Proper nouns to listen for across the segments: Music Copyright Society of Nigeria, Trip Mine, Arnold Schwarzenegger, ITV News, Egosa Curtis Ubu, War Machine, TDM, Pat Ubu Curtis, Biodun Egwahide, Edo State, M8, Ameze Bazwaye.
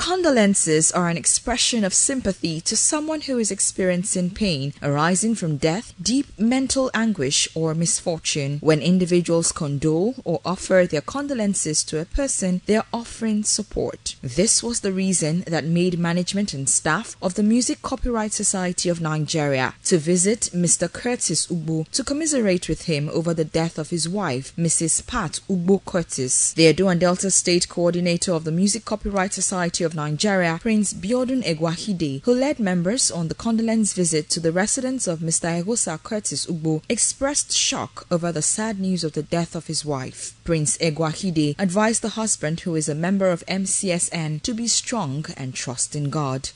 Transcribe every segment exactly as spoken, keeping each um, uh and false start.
Condolences are an expression of sympathy to someone who is experiencing pain arising from death, deep mental anguish, or misfortune. When individuals condole or offer their condolences to a person, they are offering support. This was the reason that made management and staff of the Music Copyright Society of Nigeria to visit Mister Curtis Ubu to commiserate with him over the death of his wife, Missus Pat Ubu Curtis. The Edo and Delta State Coordinator of the Music Copyright Society of Nigeria, Prince Biodun Egwahide, who led members on the condolence visit to the residence of Mister Egosa Curtis Ubu, expressed shock over the sad news of the death of his wife. Prince Egwahide advised the husband, who is a member of M C S N, to be strong and trust in God.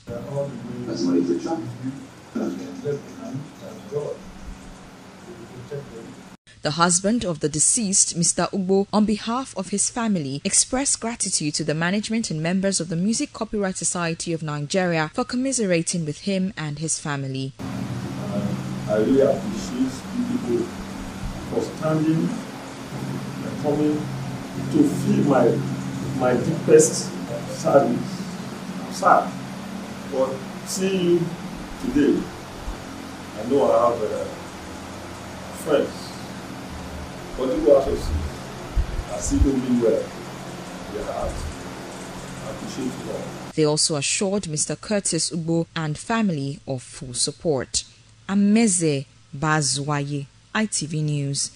The husband of the deceased, Mister Ubu, on behalf of his family, expressed gratitude to the management and members of the Music Copyright Society of Nigeria for commiserating with him and his family. Uh, I really appreciate people for standing and coming to feel my, my deepest sadness. I'm sad, but seeing you today, I know I have uh, friends. But you go out of sleep, I see them being well. Yeah, I appreciate you all. They also assured Mister Curtis Ubu and family of full support. Ameze Bazwaye, I T V News.